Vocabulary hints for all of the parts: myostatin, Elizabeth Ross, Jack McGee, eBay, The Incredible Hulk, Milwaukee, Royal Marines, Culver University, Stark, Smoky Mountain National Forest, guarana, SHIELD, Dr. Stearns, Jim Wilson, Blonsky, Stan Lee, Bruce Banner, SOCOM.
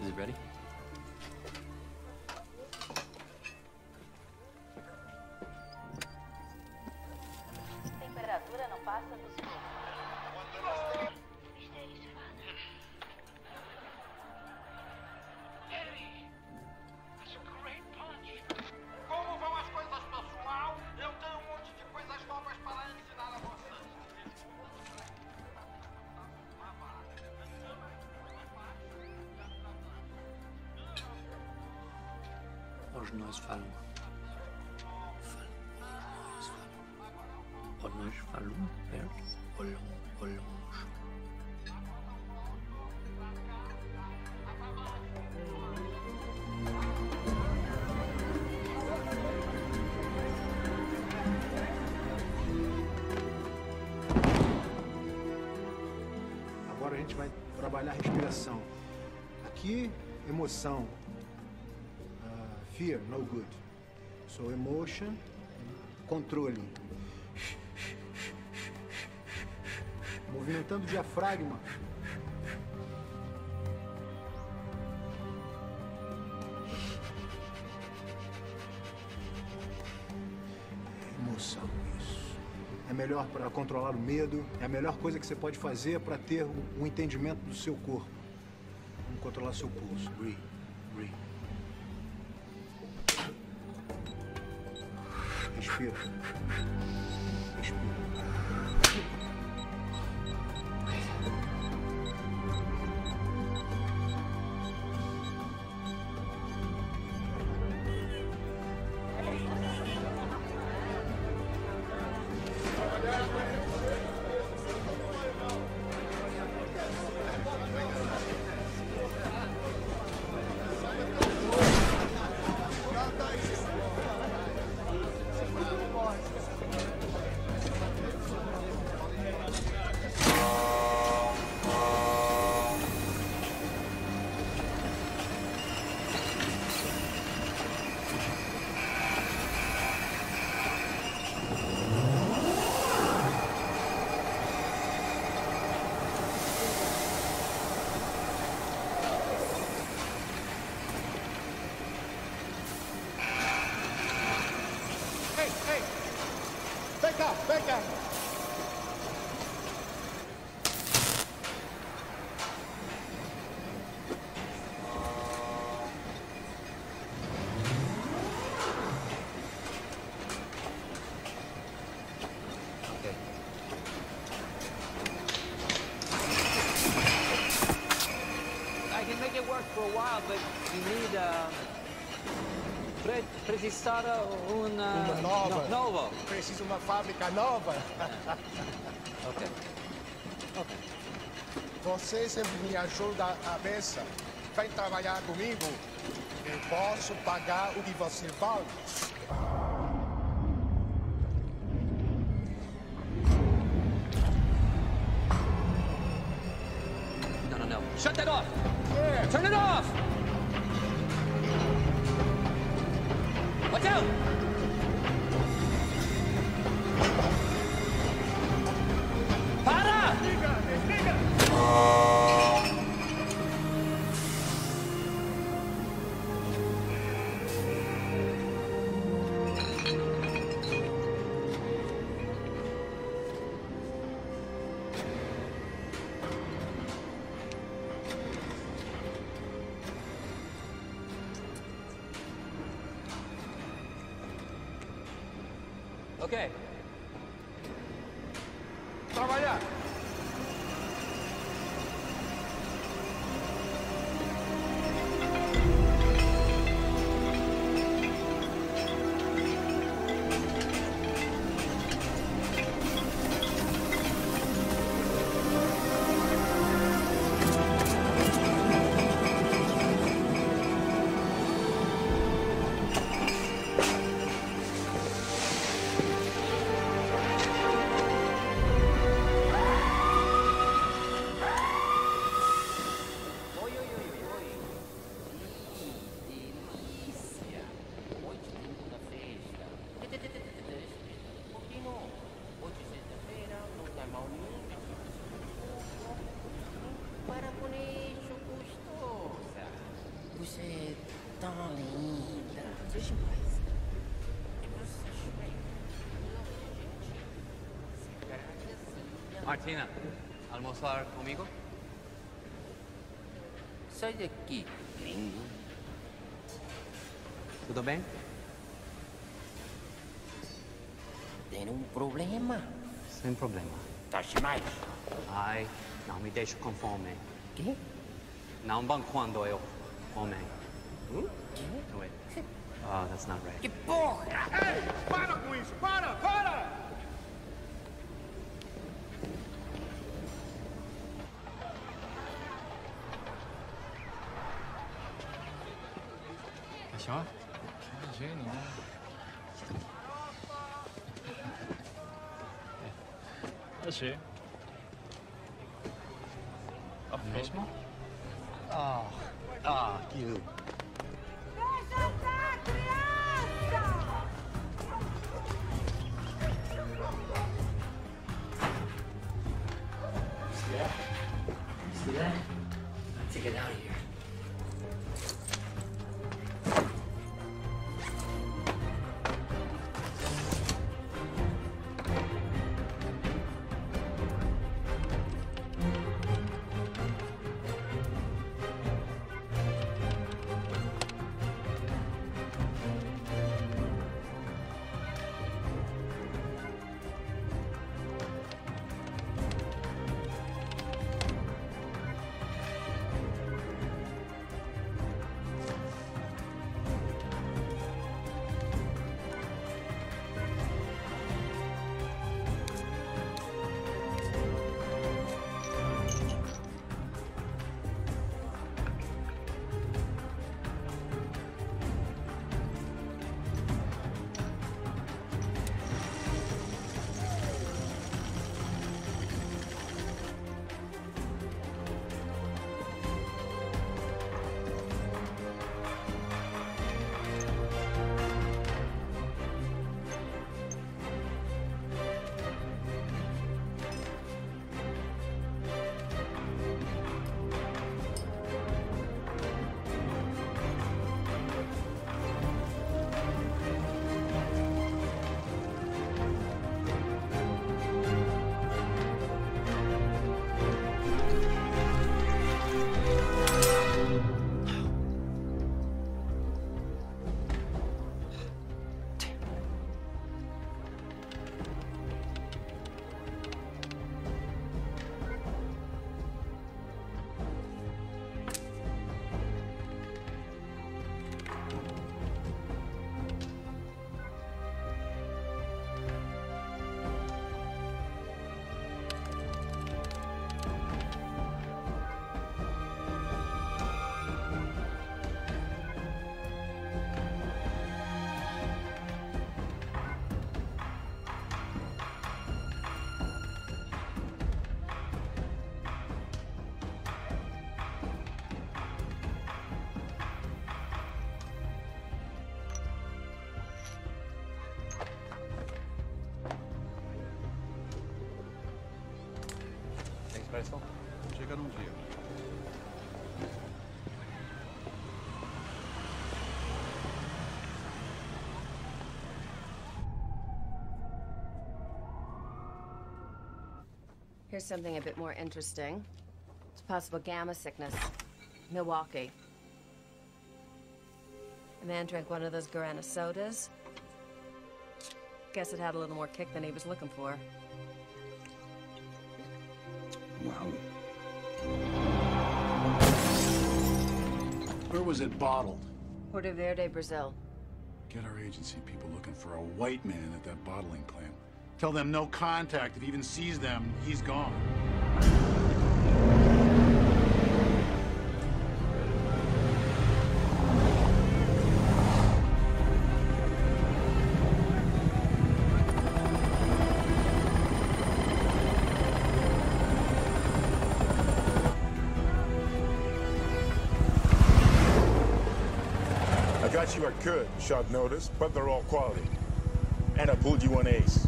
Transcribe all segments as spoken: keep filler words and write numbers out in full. Is it ready? Hoje nós falamos. Hoje nós falamos perto ou longe. Agora a gente vai trabalhar a respiração. Aqui, emoção. Fear, no good. So emotion, controle. Movimentando o diafragma. Emoção, isso. É melhor para controlar o medo, é a melhor coisa que você pode fazer para ter um entendimento do seu corpo. Vamos controlar seu pulso. Breathe, breathe. Respira. Respira. But you need uh, pre precisar una, uma nova. No, nova. Precisa uma fábrica nova. Ok. Ok. Você sempre me ajuda a beça. Vem trabalhar comigo. Eu posso pagar o que você vale. Não, não, não. Shut that off! Yeah. Turn it off! Watch out! Para! Desliga, desliga! Okay. Trabalhar. Você é tão linda. Deixa mais. Martina, almoçar comigo? Sai daqui, gringo. Tudo bem? Tem um problema? Sem problema. Tá demais? Ai, não me deixo com fome. Quê? Não bom quando eu fome. Hum? Quê? Wait. Oh, that's not right. Que porra! Ei, para com isso! Para, para! Ó, que gênio, né? É. Achei. Ó, mesmo? Ah, ah, que eu. Deixa eu dar, criança! See that? See that? I'll take it out of here. Chega num dia. Here's something a bit more interesting. It's possible gamma sickness. Milwaukee. A man drank one of those guarana sodas. Guess it had a little more kick than he was looking for. Wow. Where was it bottled? Porto Verde, Brazil. Get our agency people looking for a white man at that bottling plant. Tell them no contact. If he even sees them, he's gone. You are good, short notice, but they're all quality. And I pulled you one ace.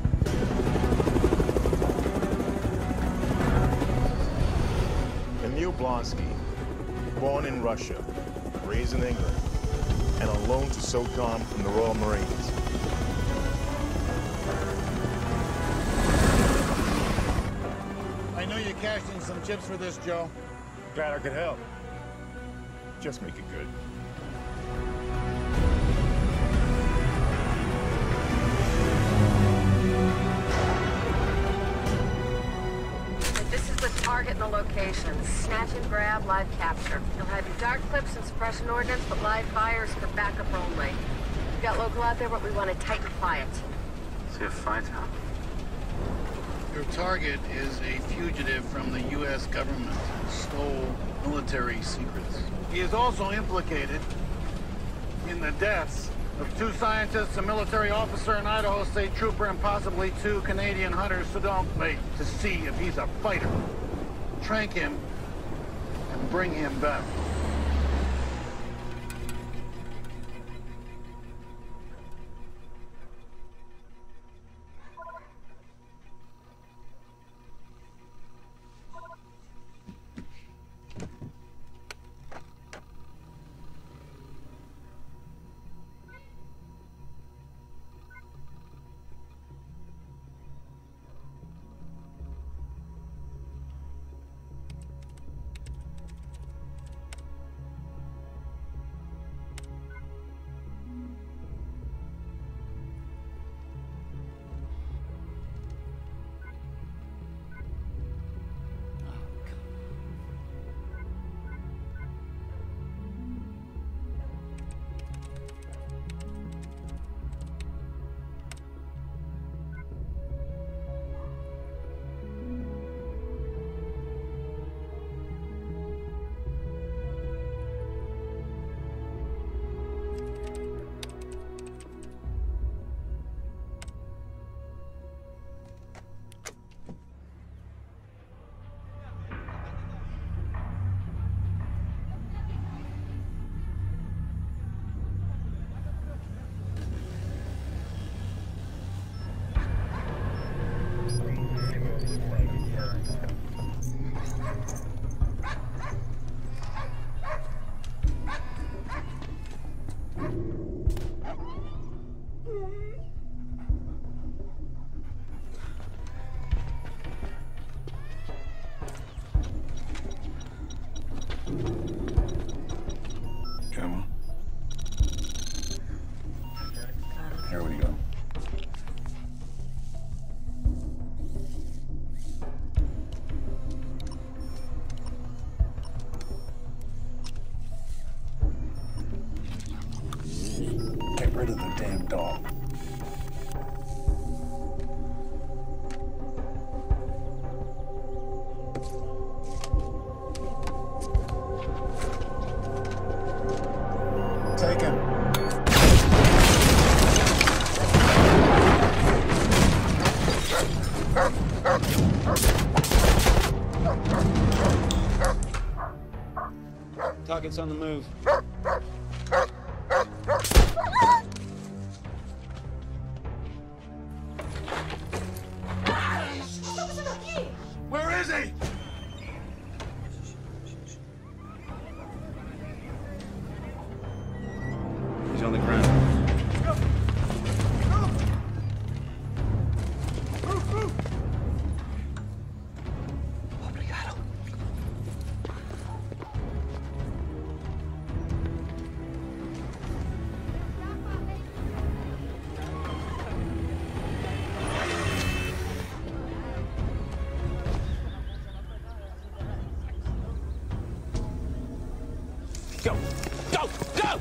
Emil Blonsky, born in Russia, of raised in England and on loan to SOCOM from the Royal Marines. I know you cashed in some chips for this, Joe. Glad I could help. Just make it good. This is the target and the location. Snatch and grab, live capture. You'll have your dart clips and suppression ordnance, but live fires for backup only. We've got local out there, but we want to tight and quiet. See a fight, huh? Your target is a fugitive from the U S government who stole military secrets. He is also implicated in the deaths of two scientists, a military officer, an Idaho State trooper, and possibly two Canadian hunters, so don't wait to see if he's a fighter. Trank him and bring him back. Target's on the move. Where is he? He's on the ground. Go! Go! Go!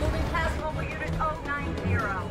Moving past mobile unit zero nine zero.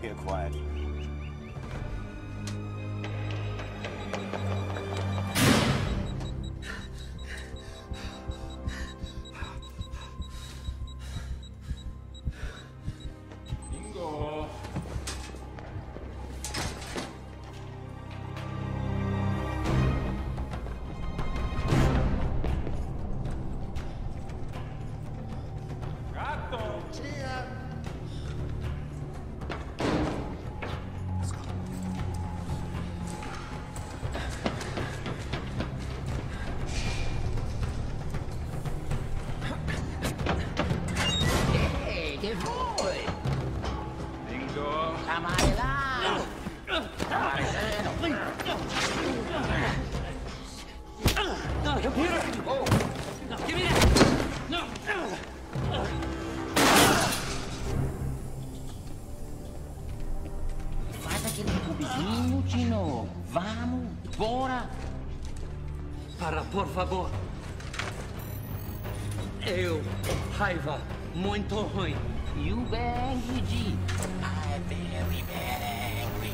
Get quiet. Por favor. Eu, raiva, muito ruim. You very angry. I'm very, very angry.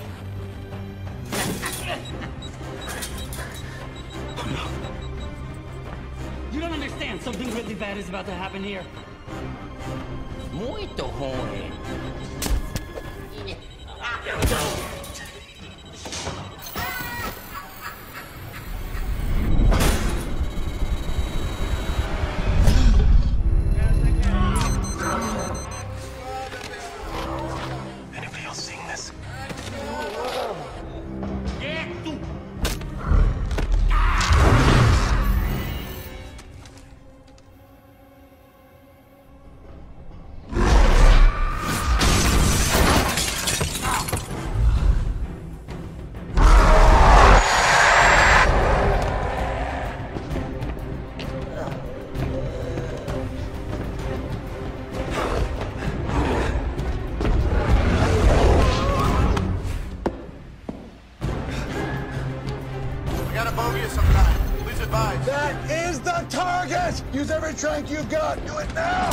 You don't understand. Something really bad is about to happen here. Muito ruim. Use every trank you've got! Do it now!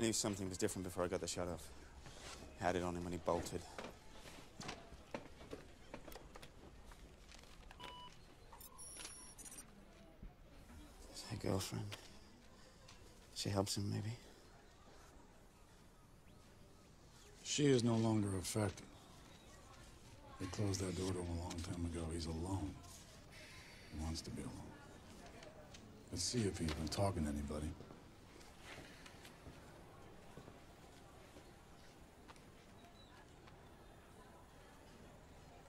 I knew something was different before I got the shot off. Had it on him when he bolted. It's her girlfriend. She helps him, maybe. She is no longer affected. They closed that door to him a long time ago. He's alone. He wants to be alone. Let's see if he's been talking to anybody.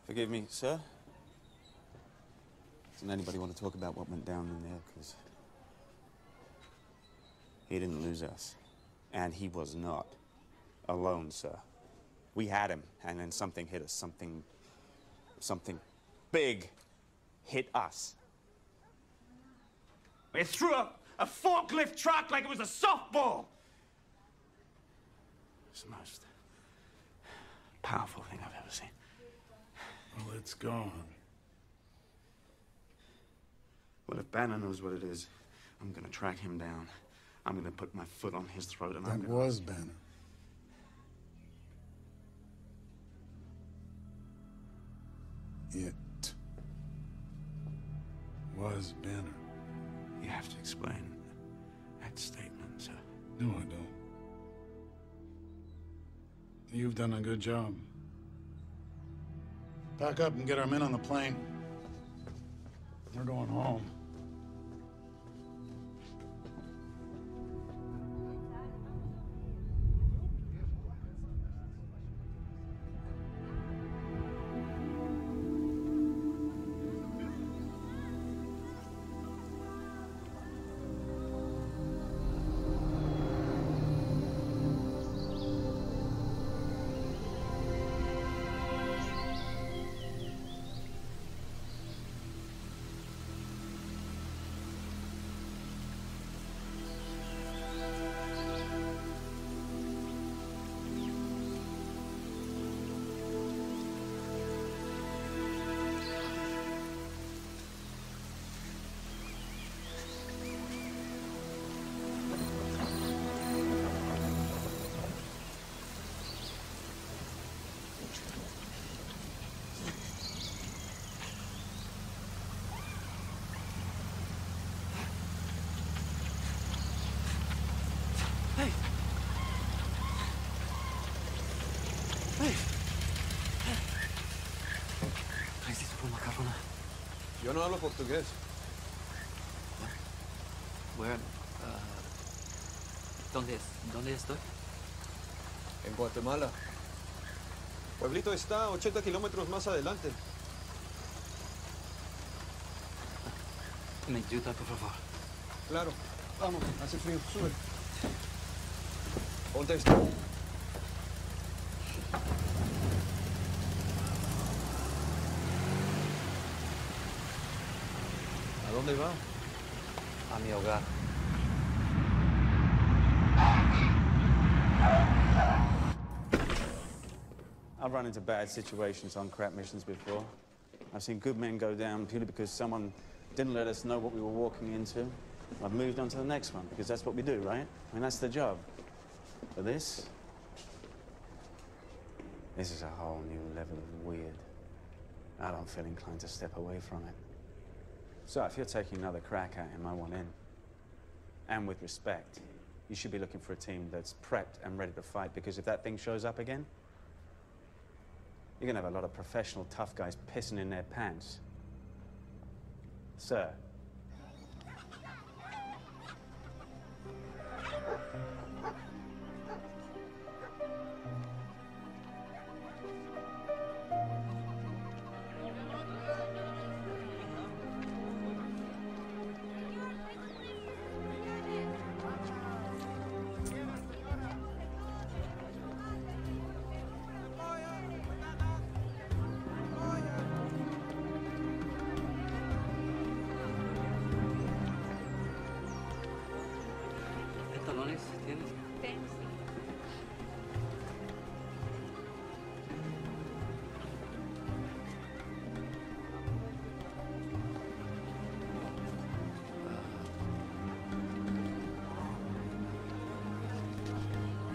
Forgive me, sir? Doesn't anybody want to talk about what went down in there? Because he didn't lose us. And he was not alone, sir. We had him, and then something hit us. Something, something big hit us. It threw a, a forklift truck like it was a softball. It's the most powerful thing I've ever seen. Well, it's gone. Well, if Banner knows what it is, I'm gonna track him down. I'm gonna put my foot on his throat, and that I'm gonna... That was Banner. It was Banner. You have to explain that statement, sir. No, I don't. You've done a good job. Pack up and get our men on the plane. We're going home. Yo no hablo portugués. Where? Uh, ¿Dónde es? ¿Dónde estoy? En Guatemala. Pueblito está ochenta kilómetros más adelante. ¿Me ayuda, por favor? Claro. Vamos, hace frío. Sube. Ponte esto. ¿Dónde va? A mi hogar. I've run into bad situations on crap missions before. I've seen good men go down purely because someone didn't let us know what we were walking into. I've moved on to the next one because that's what we do, right? I mean, that's the job. But this? This is a whole new level of weird. I don't feel inclined to step away from it. So, if you're taking another crack at him, I want in. And with respect, you should be looking for a team that's prepped and ready to fight, because if that thing shows up again, you're gonna have a lot of professional tough guys pissing in their pants. Sir.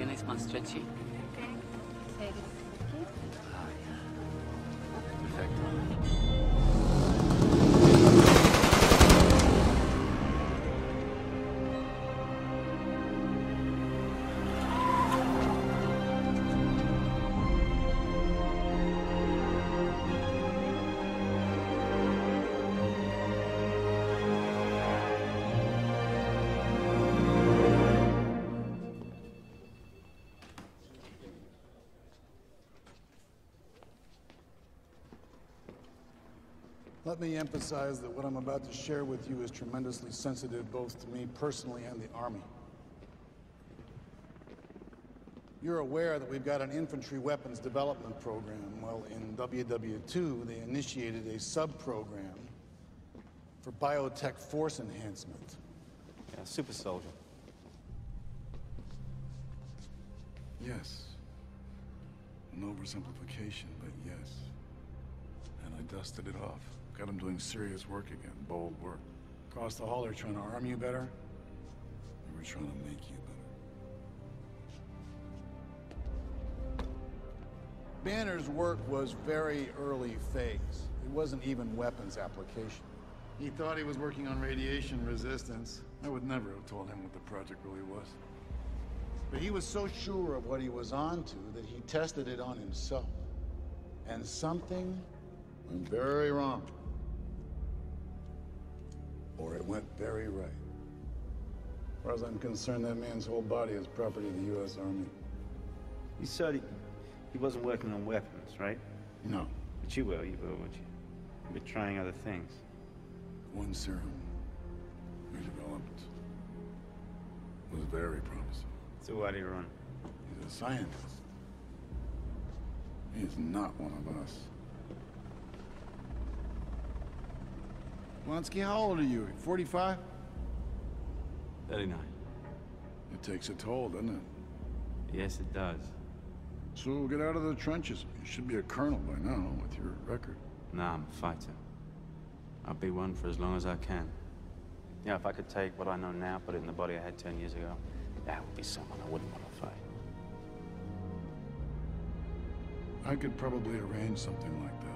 next month stretching. Let me emphasize that what I'm about to share with you is tremendously sensitive, both to me personally and the Army. You're aware that we've got an infantry weapons development program. Well, in W W two, they initiated a sub-program for biotech force enhancement. Yeah, super soldier. Yes. An oversimplification, but yes. And I dusted it off. Got him doing serious work again, bold work. Across the hall, they're trying to arm you better. They were trying to make you better. Banner's work was very early phase. It wasn't even weapons application. He thought he was working on radiation resistance. I would never have told him what the project really was. But he was so sure of what he was onto that he tested it on himself. And something went very wrong. Or it went very right. As far as I'm concerned, that man's whole body is property of the U S Army. You said he, he wasn't working on weapons, right? No. But you will, you will, won't you? You've been trying other things. One serum we developed was very promising. So why do you run? He's a scientist. He is not one of us. Blonsky, how old are you? forty-five? thirty-nine. It takes a toll, doesn't it? Yes, it does. So get out of the trenches. You should be a colonel by now with your record. Nah, I'm a fighter. I'll be one for as long as I can. You know, if I could take what I know now, put it in the body I had ten years ago, that would be someone I wouldn't want to fight. I could probably arrange something like that.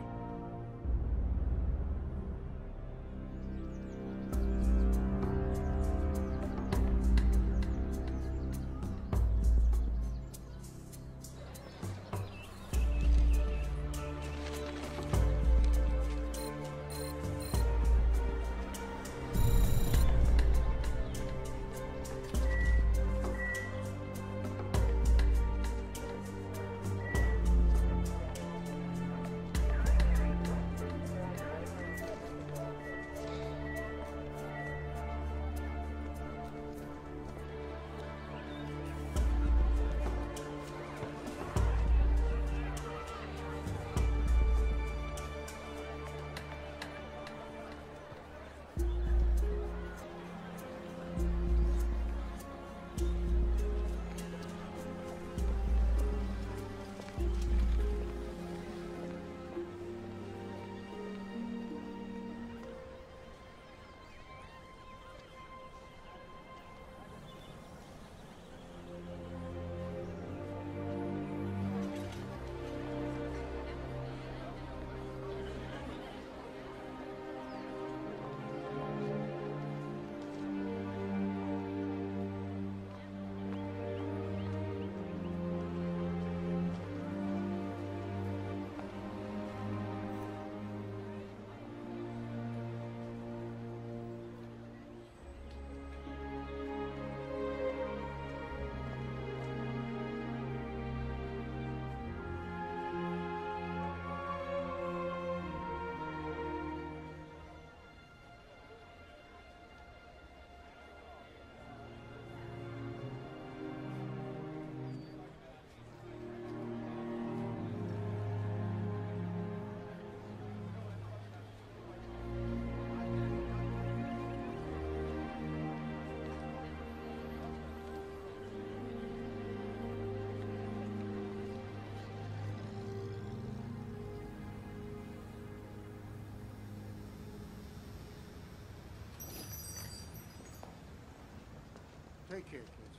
Take care, kids.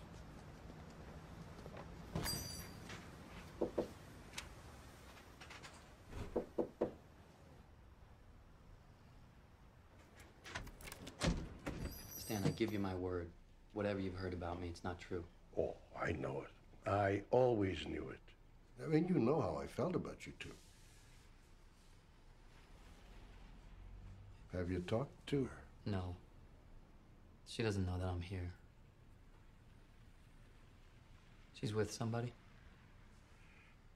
Stan, I give you my word. Whatever you've heard about me, it's not true. Oh, I know it. I always knew it. I mean, you know how I felt about you two. Have you talked to her? No. She doesn't know that I'm here. She's with somebody?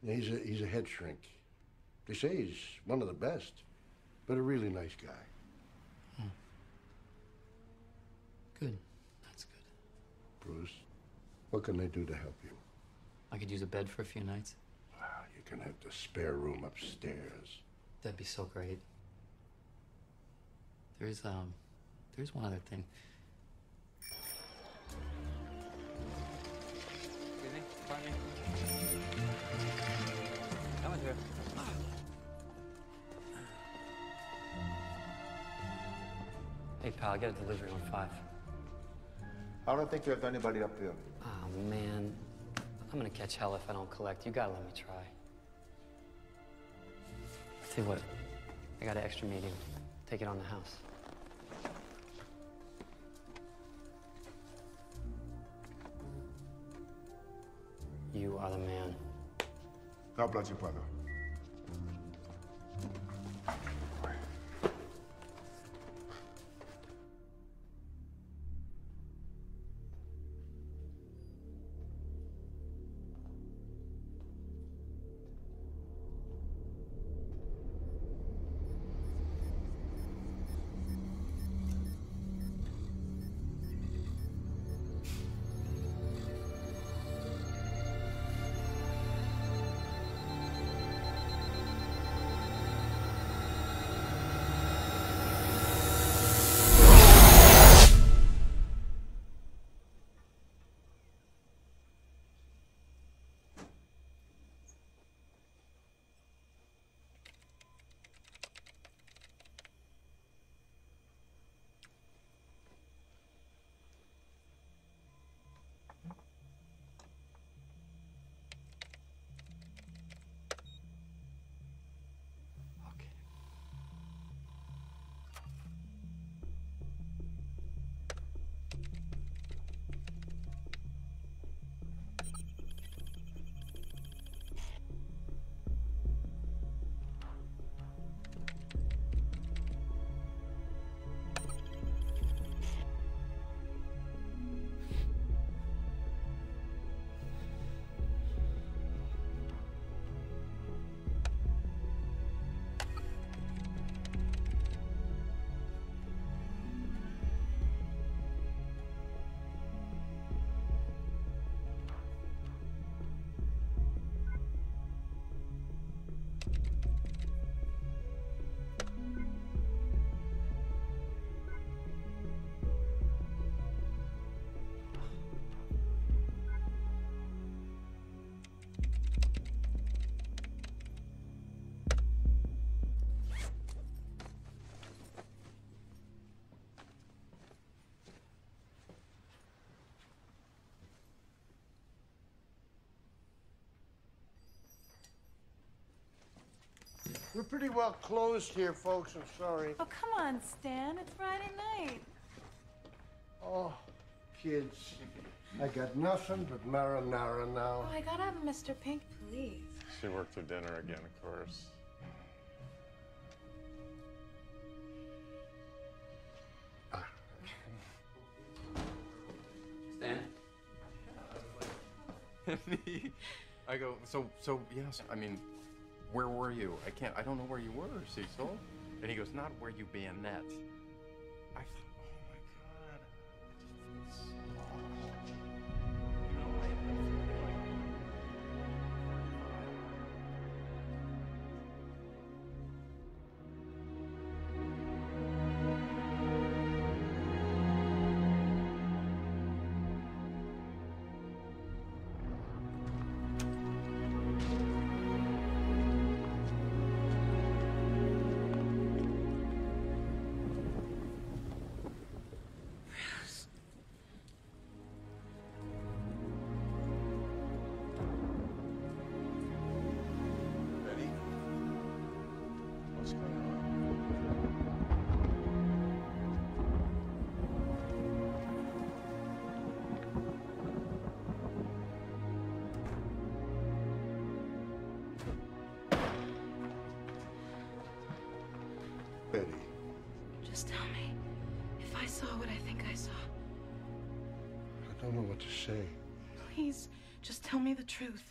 He's a, he's a head shrink. They say he's one of the best, but a really nice guy. Hmm. Good. That's good. Bruce, what can I do to help you? I could use a bed for a few nights. Wow, you can have the spare room upstairs. That'd be so great. There's, um, there's one other thing. Hey, pal, I got a delivery on five. I don't think we have anybody up here. Oh, man. I'm gonna catch hell if I don't collect. You gotta let me try. I'll tell you what, I got an extra medium. Take it on the house. You are the man. God bless you, brother. We're pretty well closed here, folks. I'm sorry. Oh, come on, Stan. It's Friday night. Oh, kids. I got nothing but marinara now. Oh, I gotta have Mister Pink, please. She worked through dinner again, of course. Ah. Stan? Me? I go, so, so, yes, I mean, where were you? I can't, I don't know where you were, Cecil. And he goes, not where you been at. I thought, oh my God. I just feel so you know, I feel I saw. I don't know what to say. Please, just tell me the truth.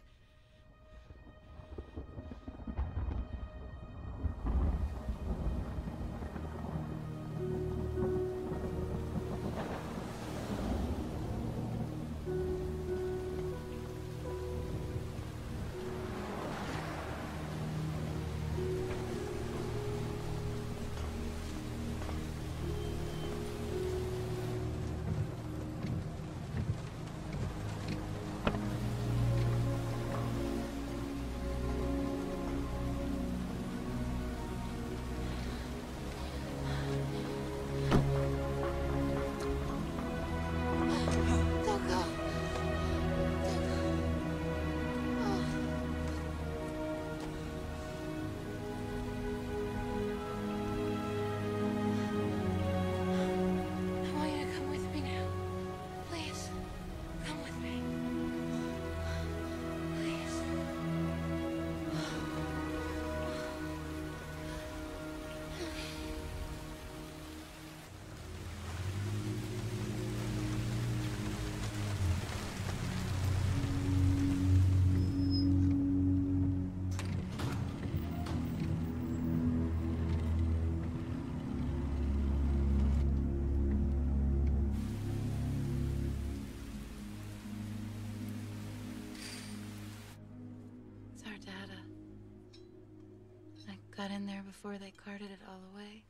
Got in there before they carted it all away.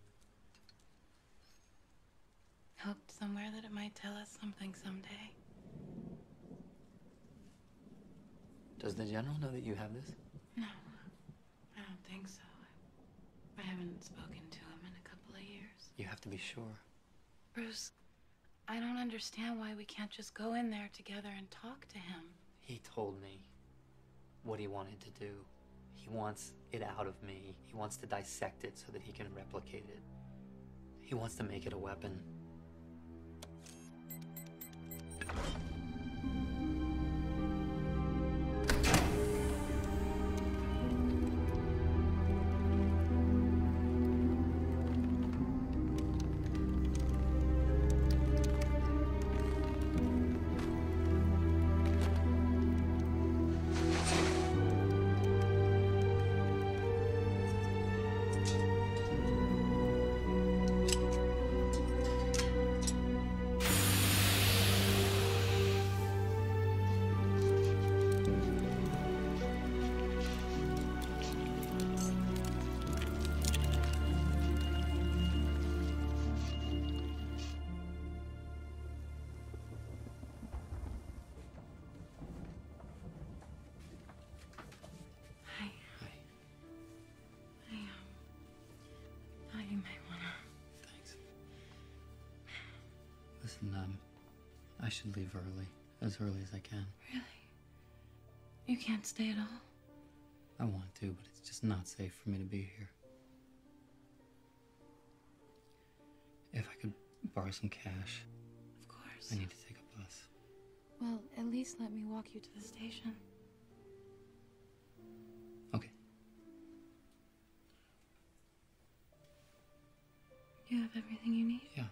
Hoped somewhere that it might tell us something someday. Does the General know that you have this? No, I don't think so. I, I haven't spoken to him in a couple of years. You have to be sure. Bruce, I don't understand why we can't just go in there together and talk to him. He told me what he wanted to do. He wants it out of me. He wants to dissect it so that he can replicate it. He wants to make it a weapon. Um, I should leave early, as early as I can. Really? You can't stay at all? I want to, but it's just not safe for me to be here. If I could borrow some cash. Of course. I need to take a bus. Well, at least let me walk you to the station. Okay. You have everything you need? Yeah.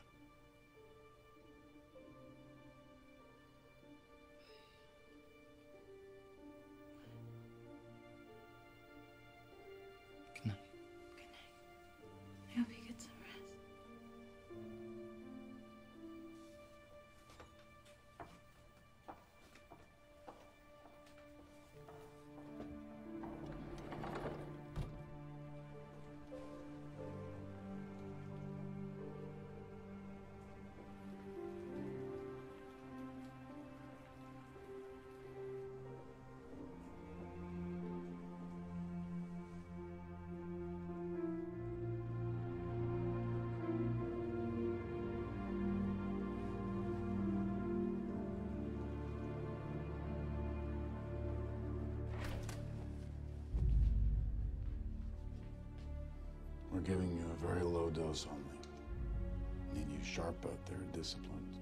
We're giving you a very low dose only. Need you sharp out there, disciplined.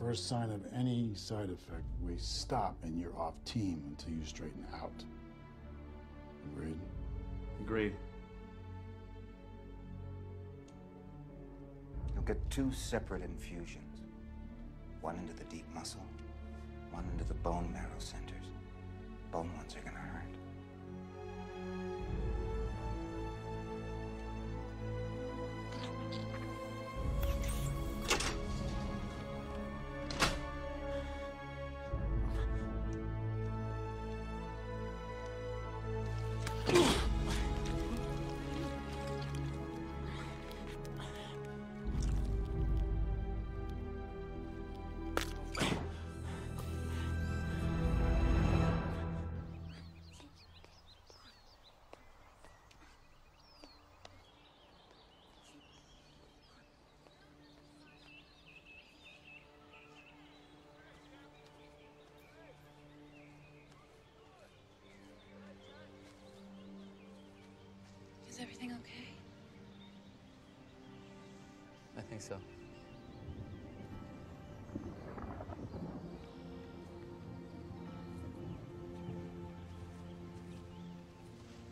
First sign of any side effect, we stop and you're off team until you straighten out. Agreed? Agreed. You'll get two separate infusions. One into the deep muscle, one into the bone marrow centers. Bone ones are gonna hurt. Is everything okay? I think so.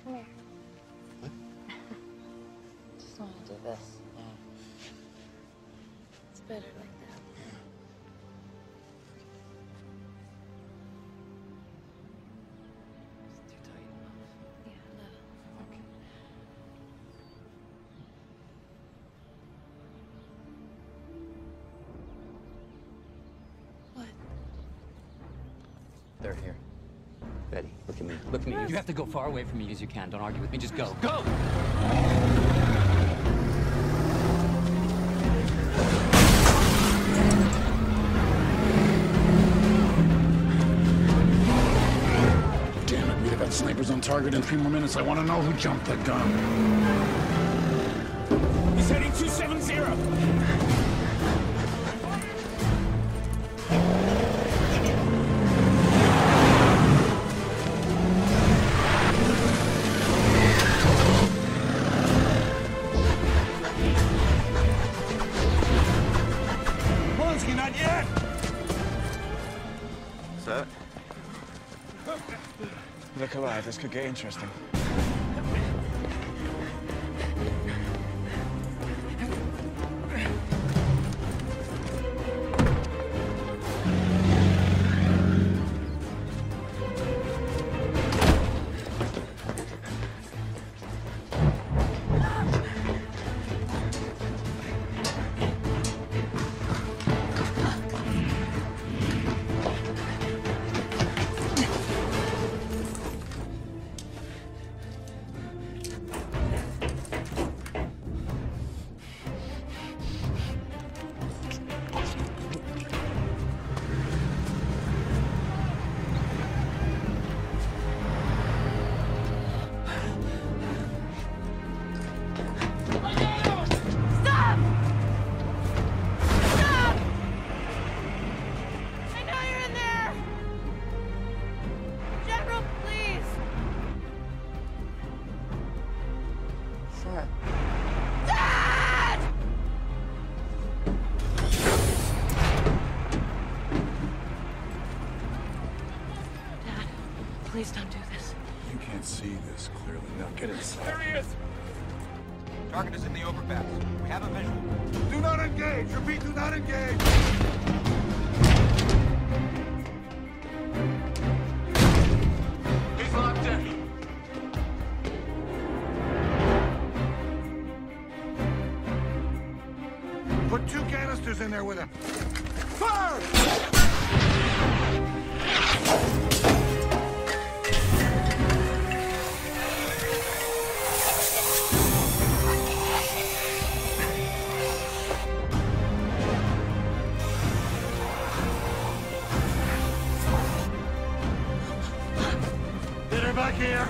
Come here. What? Just want to do this. Yeah. It's better like that. They're here. Betty, look at me. Look at me. You have to go far away from me as you can. Don't argue with me. Just go. Go! Damn it, we got snipers on target in three more minutes. I want to know who jumped that gun. He's heading two seven zero. Look alive, this could get interesting. Please don't do this. You can't see this clearly. Now get inside. There he is! Target is in the overpass. We have a visual. Do not engage! Repeat, do not engage! He's locked in. Put two canisters in there with him. Fire! Here.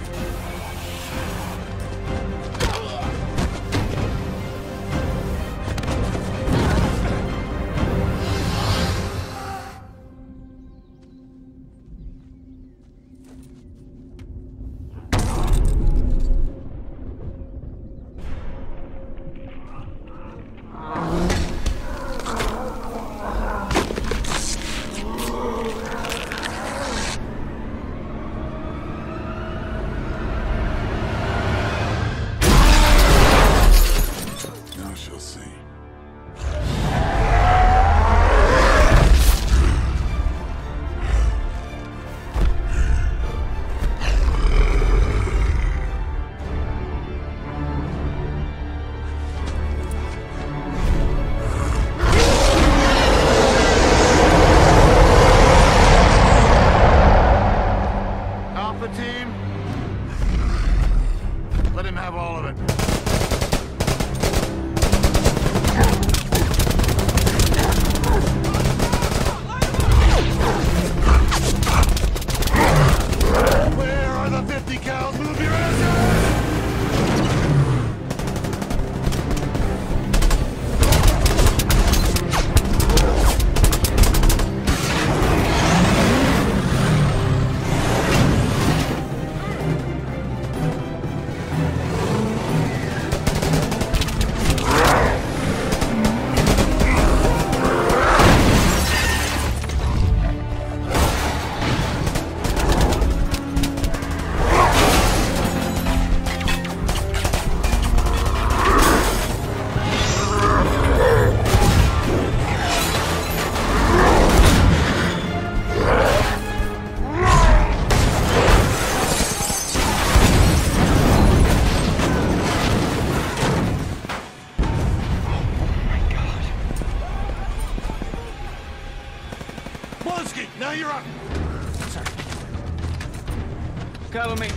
Blonsky, now you're up. Sorry. Cover me.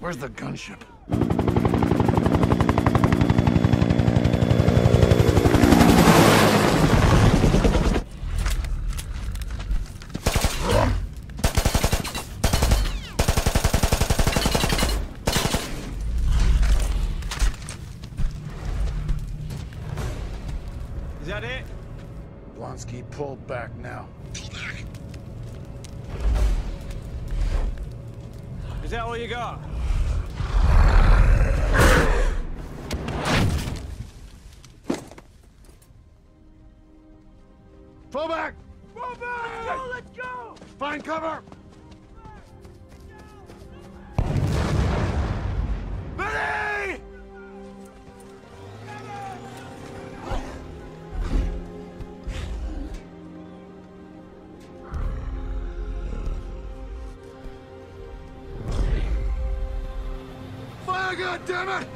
Where's the gunship? Is that it? Blonsky, pull back now. Pull back. Is that all you got? Pull back! Pull back! Let's go! Let's go! Find cover! Ready! Fire, goddammit!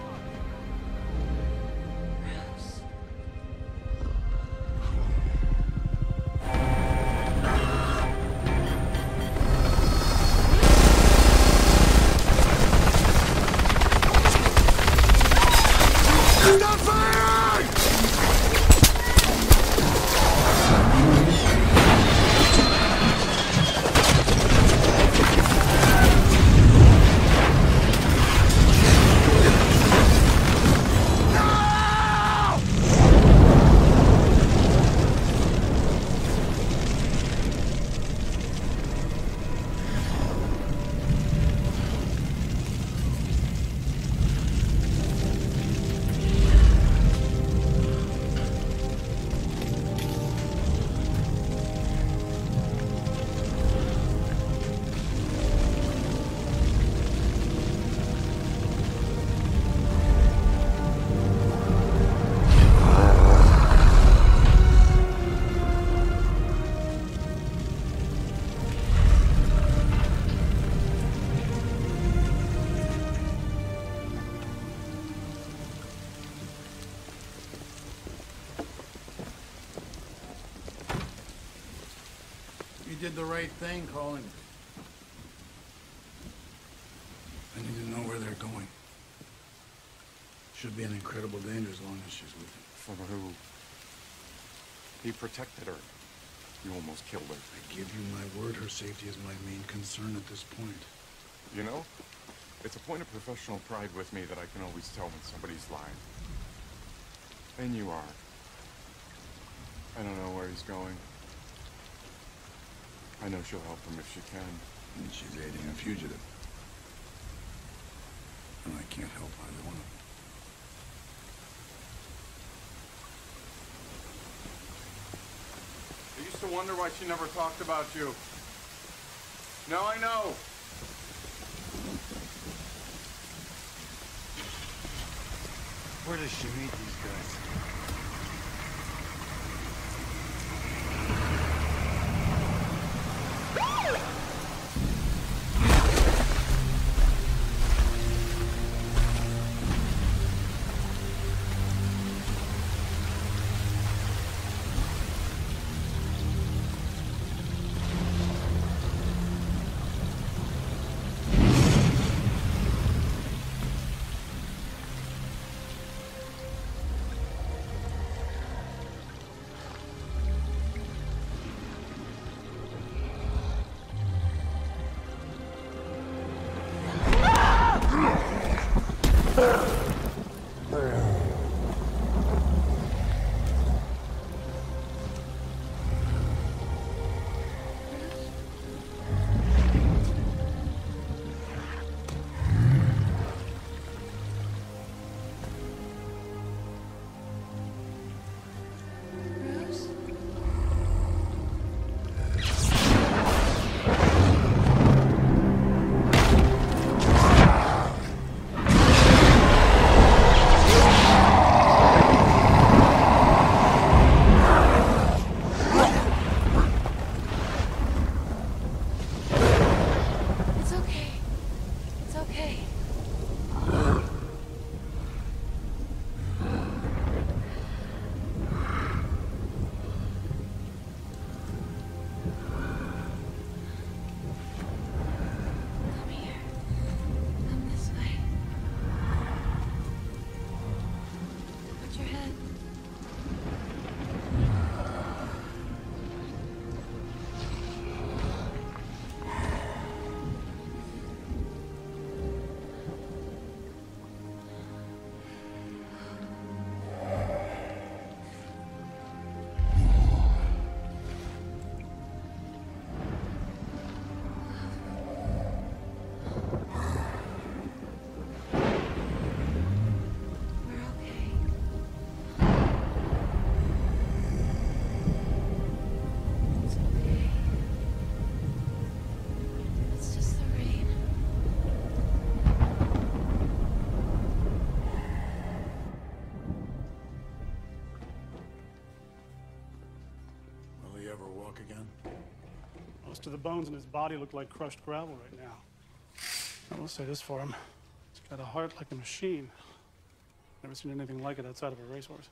You did the right thing, calling. I need to know where they're going. Should would be an incredible danger as long as she's with him. From who? He protected her. You almost killed her. I give you my word, her safety is my main concern at this point. You know, it's a point of professional pride with me that I can always tell when somebody's lying. And you are. I don't know where he's going. I know she'll help him if she can. And she's aiding a fugitive. And I can't help either one of them. I used to wonder why she never talked about you. Now I know. Where does she meet these guys? To the bones in his body look like crushed gravel right now. I will say this for him. He's got a heart like a machine. Never seen anything like it outside of a racehorse.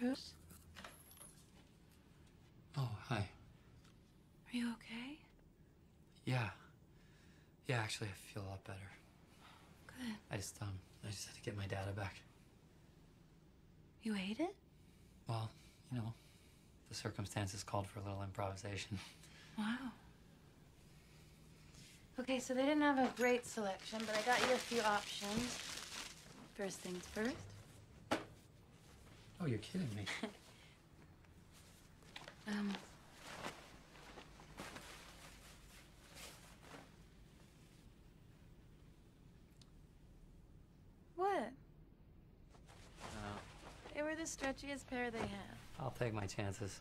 Bruce? Oh, hi. Are you okay? Yeah. Yeah, actually, I feel a lot better. Good. I just, um, I just had to get my data back. You ate it? Well, you know, the circumstances called for a little improvisation. Wow. Okay, so they didn't have a great selection, but I got you a few options. First things first. Oh, you're kidding me. um. What? Uh, they were the stretchiest pair they had. I'll take my chances.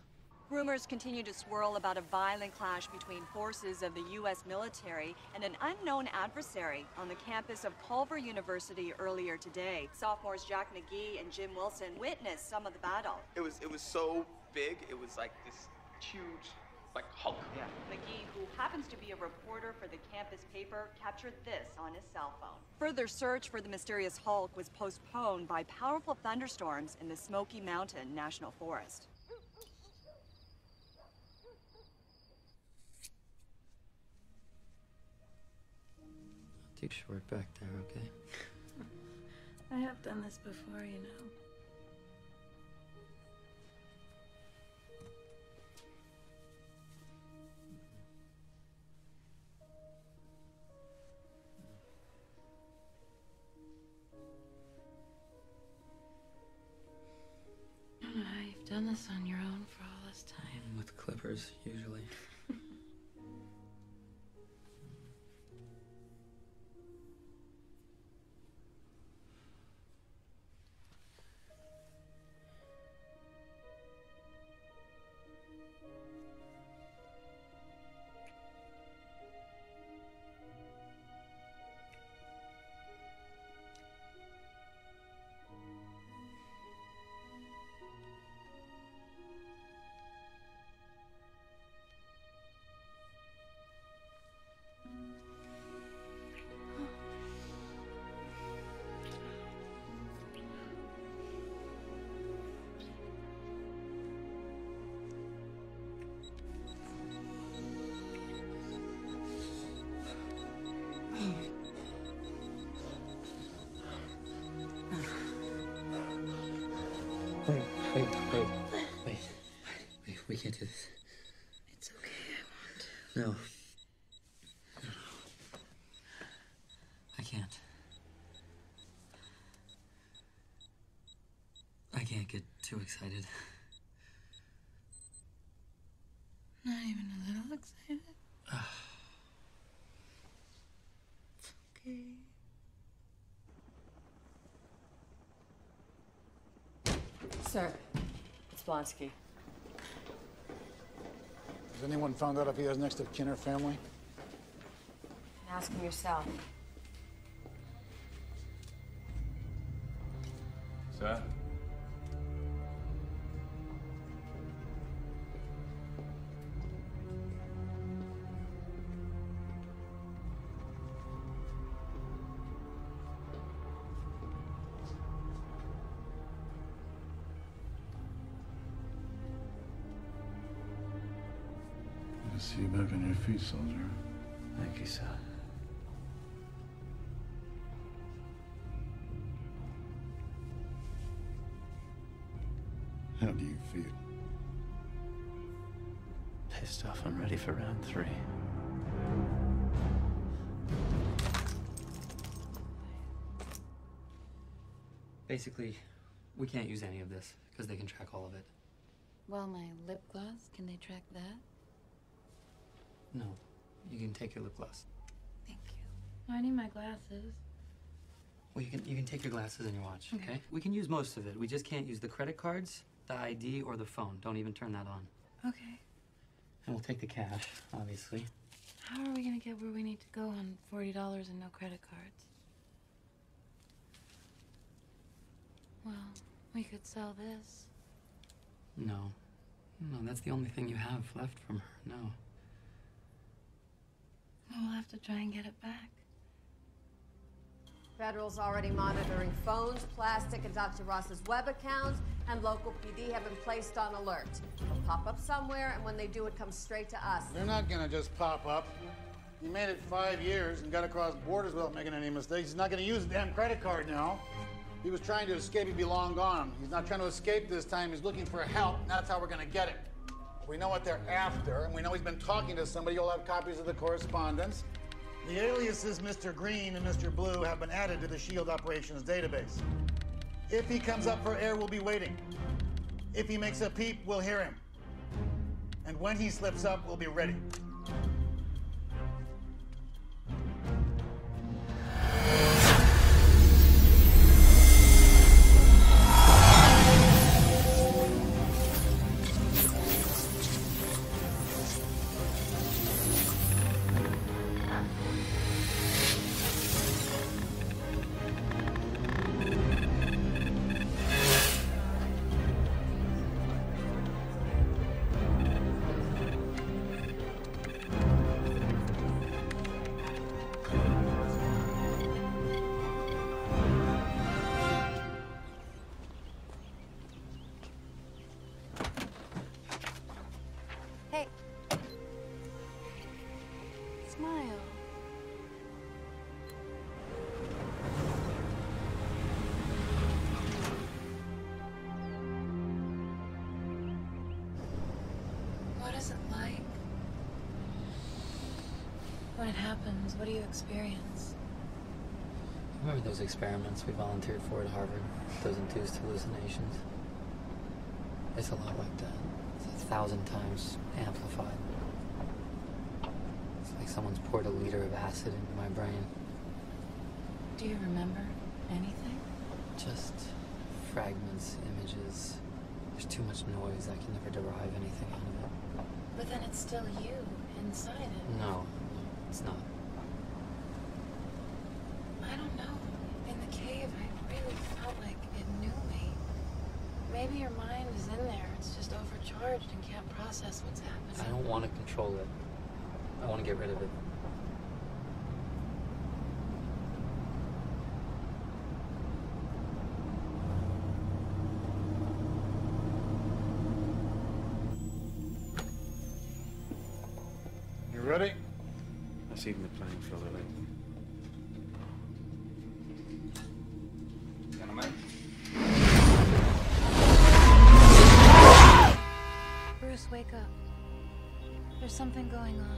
Rumors continue to swirl about a violent clash between forces of the U S military and an unknown adversary on the campus of Culver University earlier today. Sophomores Jack McGee and Jim Wilson witnessed some of the battle. It was it was so big. It was like this huge, like Hulk. Yeah. McGee, who happens to be a reporter for the campus paper, captured this on his cell phone. Further search for the mysterious Hulk was postponed by powerful thunderstorms in the Smoky Mountain National Forest. Too short back there, okay? I have done this before, you know. I don't know how you've done this on your own for all this time. With clippers, usually. Wait, wait, wait, wait, we can't do this. It's okay, I want to. No. No, no. I can't. I can't get too excited. Not even a little excited? It's okay. Sir, it's Blonsky. Has anyone found out if he has next of kin or family? Ask him yourself. Sir? See you back on your feet, soldier. Thank you, sir. How do you feel? Pissed off. I'm ready for round three. Basically, we can't use any of this because they can track all of it. Well, my lip gloss, can they track that? No, you can take your lip gloss. Thank you. I need my glasses. Well, you can you can take your glasses and your watch, okay. okay? We can use most of it. We just can't use the credit cards, the I D, or the phone. Don't even turn that on. Okay. And we'll take the cash, obviously. How are we gonna get where we need to go on forty dollars and no credit cards? Well, we could sell this. No. No, that's the only thing you have left from her, no. We'll have to try and get it back. Federal's already monitoring phones, plastic, and Doctor Ross's web accounts, and local P D have been placed on alert. They'll pop up somewhere, and when they do, it comes straight to us. They're not gonna just pop up. You made it five years and got across borders without making any mistakes. He's not gonna use the damn credit card now. He was trying to escape, he'd be long gone. He's not trying to escape this time, he's looking for help, and that's how we're gonna get it. We know what they're after, and we know he's been talking to somebody. You'll have copies of the correspondence. The aliases Mister Green and Mister Blue have been added to the SHIELD operations database. If he comes up for air, we'll be waiting. If he makes a peep, we'll hear him. And when he slips up, we'll be ready. When it happens, what do you experience? Remember those experiments we volunteered for at Harvard? Those induced hallucinations? It's a lot like that. It's a thousand times amplified. It's like someone's poured a liter of acid into my brain. Do you remember anything? Just fragments, images. There's too much noise. I can never derive anything out of it. But then it's still you inside it. No. It's not. I don't know. In the cave, I really felt like it knew me. Maybe your mind is in there. It's just overcharged and can't process what's happening. I don't want to control it. I want to get rid of it. You ready? Even the playing field, I think. Gentlemen. Bruce, wake up. There's something going on.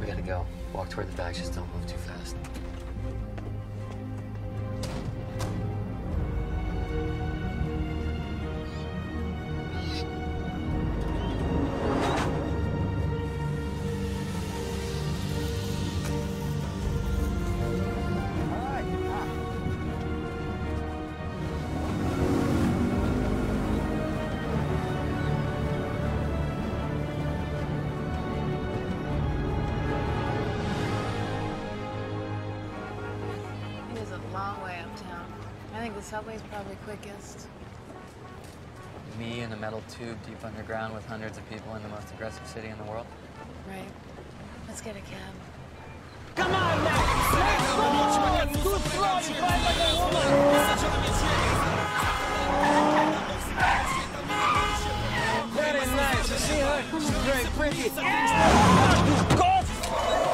We gotta go. Walk toward the back, just don't move too fast. Subway's probably quickest. Me in a metal tube deep underground with hundreds of people in the most aggressive city in the world? Right. Let's get a cab. Come on now! Let's go! Good fly, you fight like a woman! That is nice. You see her? She's very pretty. Yeah. Go!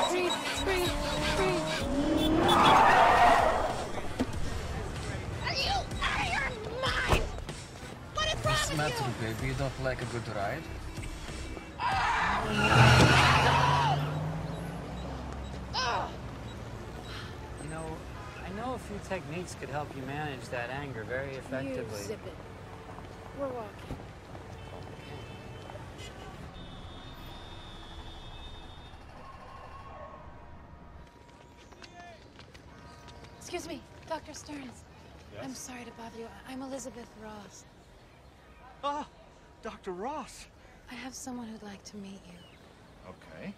Free, free, free. What's the matter, baby? You don't like a good ride? You know, I know a few techniques could help you manage that anger very effectively. You zip it. We're walking. Okay. Excuse me, Doctor Stearns. Yes? I'm sorry to bother you. I'm Elizabeth Ross. Ah, Doctor Ross. I have someone who'd like to meet you. Okay.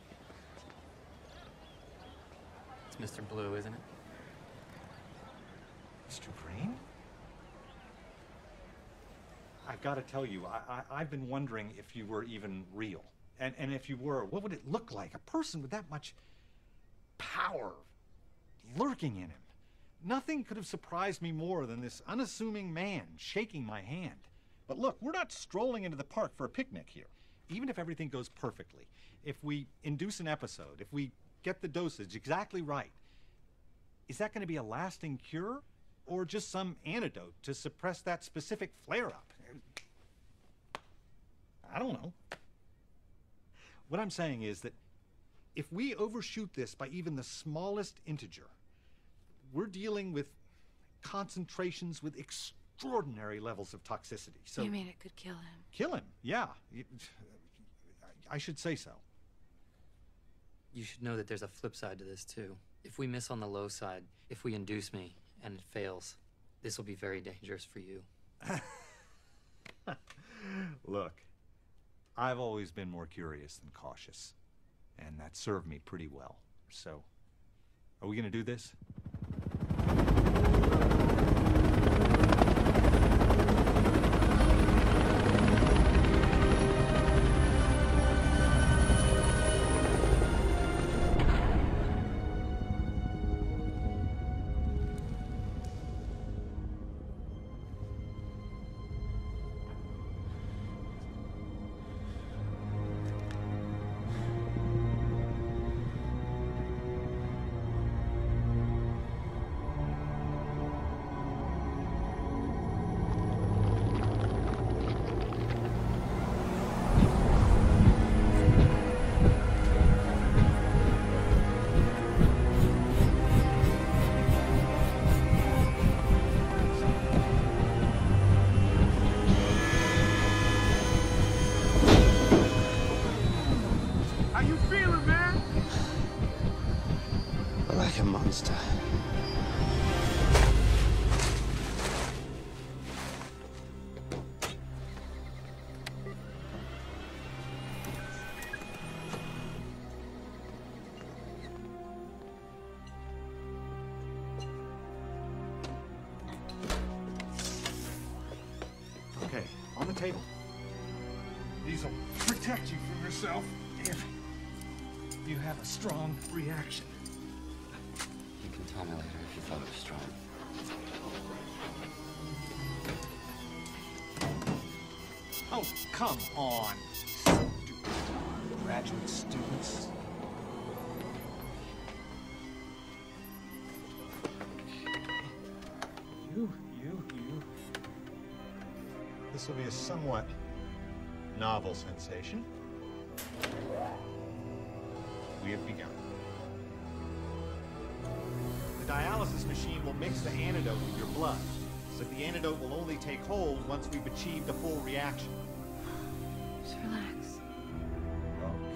It's Mister Blue, isn't it? Mister Green? I gotta tell you, I, I, I've been wondering if you were even real. And, and if you were, what would it look like? A person with that much power lurking in him. Nothing could have surprised me more than this unassuming man shaking my hand. But look, we're not strolling into the park for a picnic here. Even if everything goes perfectly, if we induce an episode, if we get the dosage exactly right, is that going to be a lasting cure or just some antidote to suppress that specific flare-up? I don't know. What I'm saying is that if we overshoot this by even the smallest integer, we're dealing with concentrations with extraordinary levels of toxicity. So you mean it could kill him? Kill him, yeah. I should say so. You should know that there's a flip side to this, too. If we miss on the low side, if we induce me and it fails, this will be very dangerous for you. Look, I've always been more curious than cautious, and that served me pretty well. So, are we gonna do this? Table. These will protect you from yourself if you have a strong reaction. You can tell me later if you thought it was strong. Oh, come on, stupid graduate students. This will be a somewhat novel sensation. We have begun. The dialysis machine will mix the antidote with your blood, so the antidote will only take hold once we've achieved a full reaction. Just relax.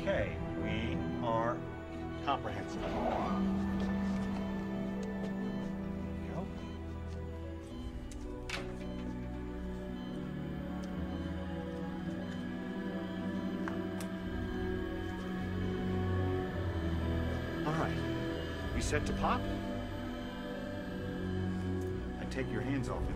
Okay, we are comprehensive. Set to pop? I take your hands off it.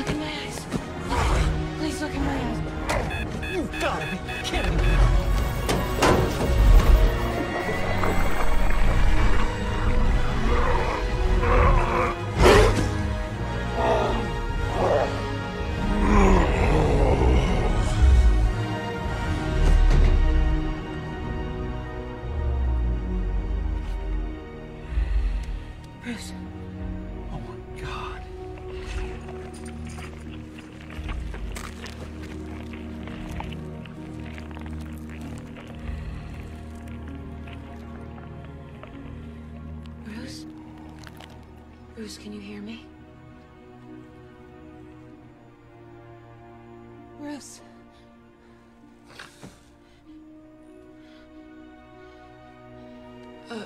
Look at my eyes. You've got to be kidding me. this? Oh my God. Bruce? Bruce, can you hear me? Bruce. Uh...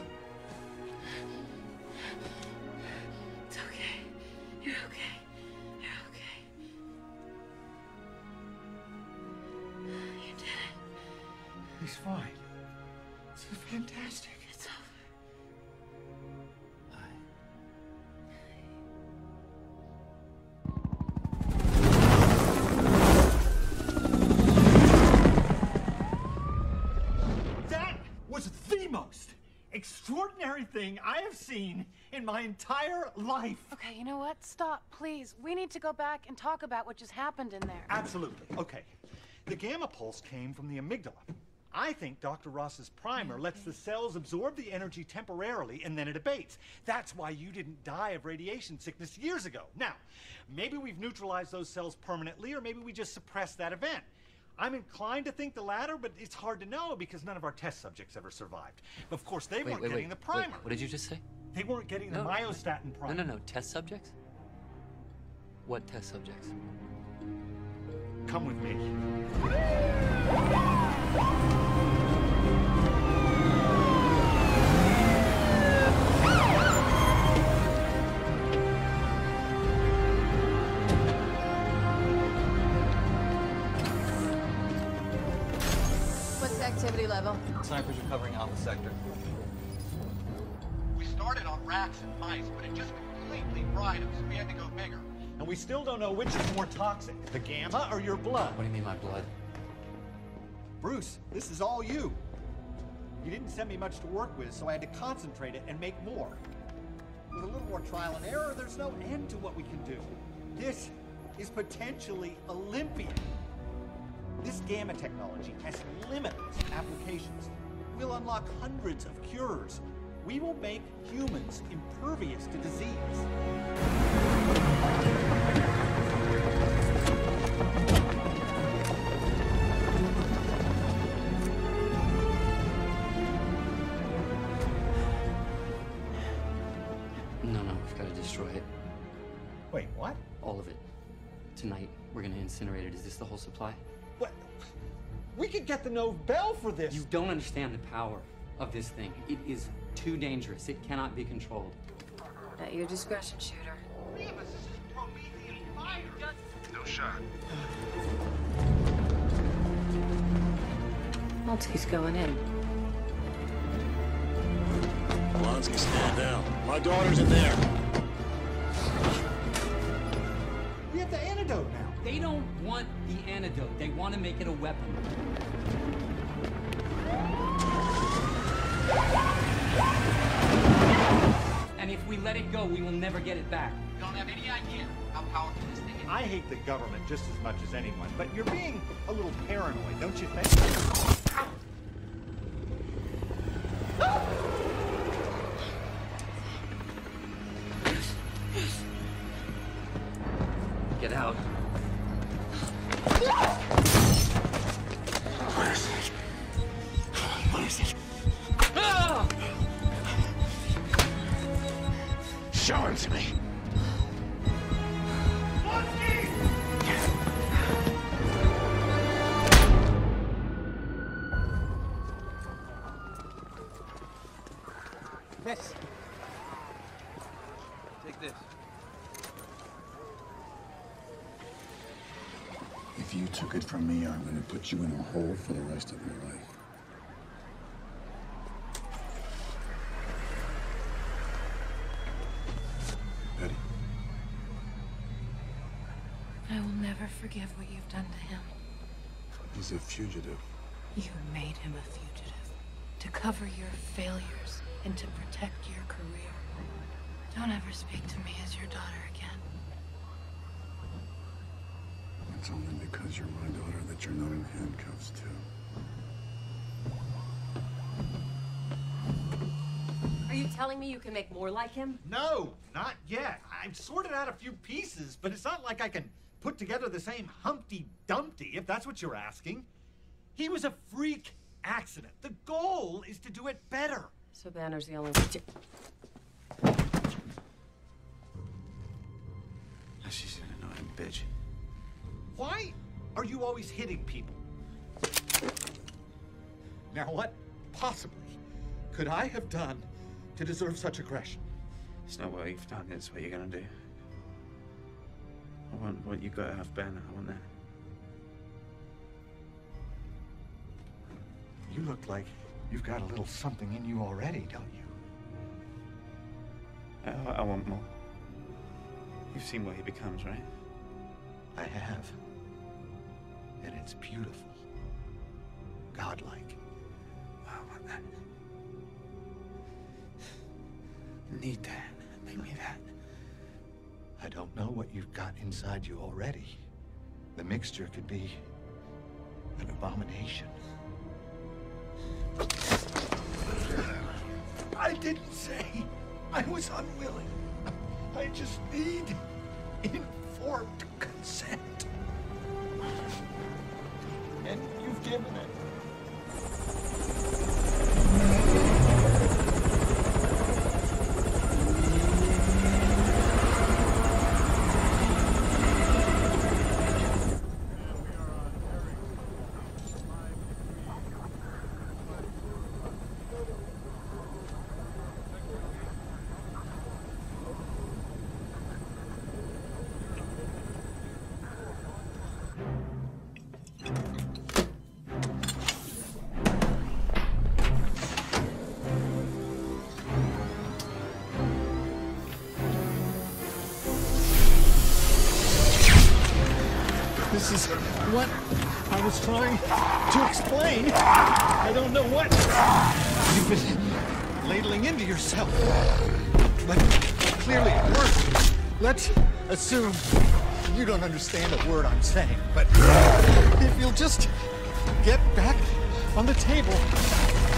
thing I have seen in my entire life. Okay, you know what? Stop, please. We need to go back and talk about what just happened in there. Absolutely. Okay. The gamma pulse came from the amygdala. I think Doctor Ross's primer okay. lets the cells absorb the energy temporarily and then it abates. That's why you didn't die of radiation sickness years ago. Now, maybe we've neutralized those cells permanently, or maybe we just suppressed that event. I'm inclined to think the latter, but it's hard to know because none of our test subjects ever survived. Of course, they wait, weren't wait, getting wait, the primer. Wait, what did you just say? They weren't getting no, the myostatin primer. No, no, no. Test subjects? What test subjects? Come with me. Activity level. Snipers recovering Alpha Sector. We started on rats and mice, but it just completely fried us. We had to go bigger. And we still don't know which is more toxic, the gamma or your blood. What do you mean, my blood? Bruce, this is all you. You didn't send me much to work with, so I had to concentrate it and make more. With a little more trial and error, there's no end to what we can do. This is potentially Olympian. This gamma technology has limitless applications. We'll unlock hundreds of cures. We will make humans impervious to disease. No, no, we've got to destroy it. Wait, what? All of it. Tonight, we're going to incinerate it. Is this the whole supply? What? We could get the Nobel for this. You don't understand the power of this thing. It is too dangerous. It cannot be controlled. At your discretion, shooter. Remus, this is Promethean fire. No shot. Blonsky's going in. Blonsky, stand down. My daughter's in there. We have the antidote now. They don't want the antidote. They want to make it a weapon. And if we let it go, we will never get it back. You don't have any idea how powerful this thing is. I hate the government just as much as anyone, but you're being a little paranoid, don't you think? Get out. What is it? What is it? Ah! Show him to me. This. Take this. If you took it from me, I'm going to put you in a hole for the rest of your life. Betty. I will never forgive what you've done to him. He's a fugitive. You made him a fugitive. To cover your failures and to protect your career. Don't ever speak to me as your daughter again. It's only because you're my daughter that you're not in handcuffs, too. Are you telling me you can make more like him? No, not yet. I've sorted out a few pieces, but it's not like I can put together the same Humpty Dumpty, if that's what you're asking. He was a freak accident. The goal is to do it better. So Banner's the only one to... Oh, she's an annoying bitch. Why are you always hitting people? Now, what possibly could I have done to deserve such aggression? It's not what you've done, it's what you're gonna do. I want what you gotta have, Banner. I want that. You look like you've got a little something in you already, don't you? I, I want more. You've seen what he becomes, right? I have. And it's beautiful. Godlike. I want that. I need that. Make me that. I don't know what you've got inside you already. The mixture could be an abomination. I didn't say I was unwilling. I just need informed consent. And you've given it. This is what I was trying to explain. I don't know what you've been ladling into yourself. But clearly it works. Let's assume you don't understand a word I'm saying. But if you'll just get back on the table,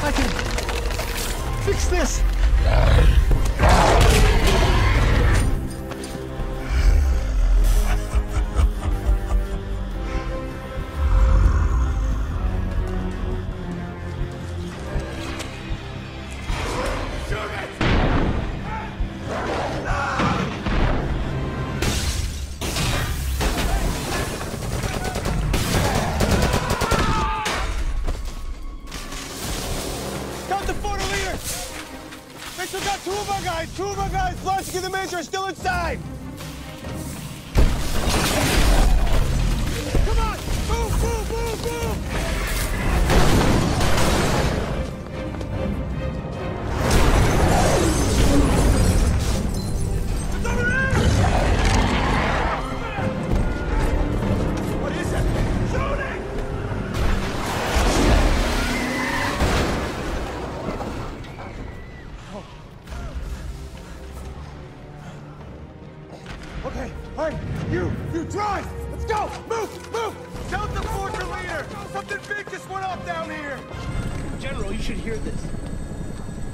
I can fix this. Are still inside! Come on! Move, move, move, move! It's over there! What is it? Shoot it! Oh. Okay, all right, you, you drive! Let's go! Move, move! Tell the forger leader! Something big just went off down here! General, you should hear this.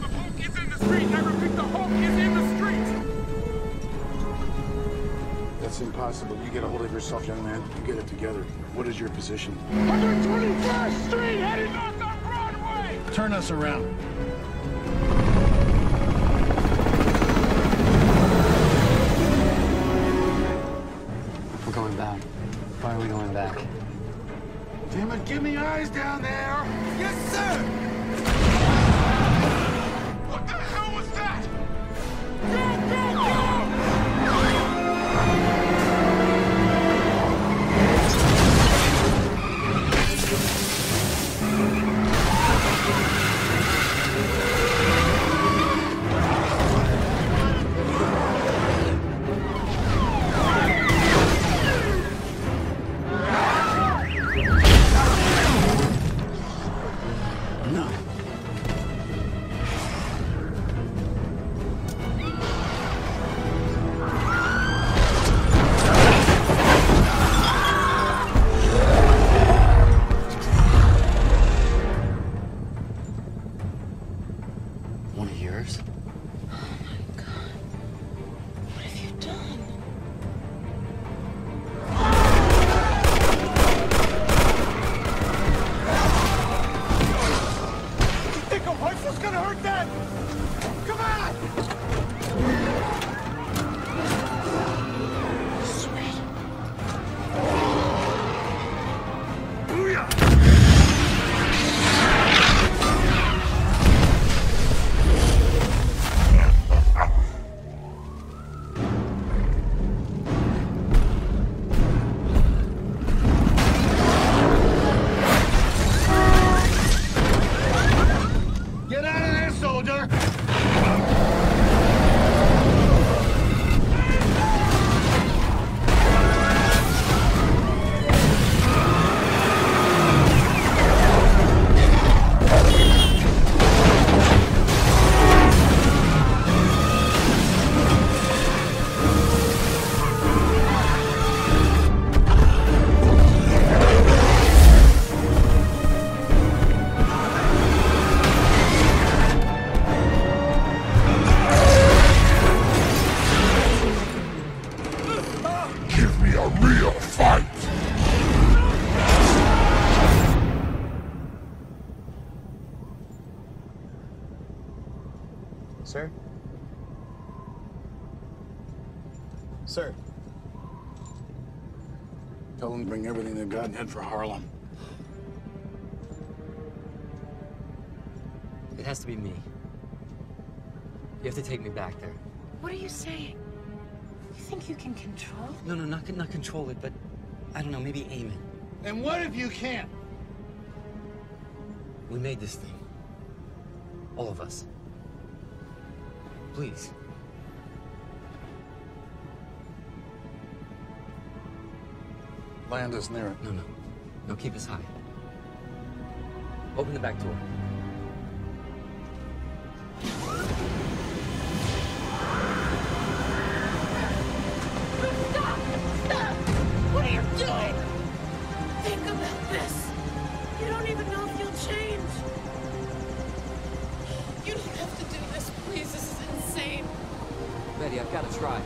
The Hulk is in the street! I repeat, the Hulk is in the street! That's impossible. You get a hold of yourself, young man. You get it together. What is your position? one hundred twenty-first Street, heading north on Broadway! Turn us around. Back. Why are we going back? Damn it, give me eyes down there! Yes, sir! What the hell was that? And head for Harlem. It has to be me. You have to take me back there. What are you saying? You think you can control? No, no, not, not control it, but I don't know, maybe aim it. And what if you can't? We made this thing. All of us. Please. Land is near it. No, no. No, keep us high. Open the back door. Stop! Stop! What are you doing? Think about this. You don't even know if you'll change. You don't have to do this, please. This is insane. Betty, I've got to try.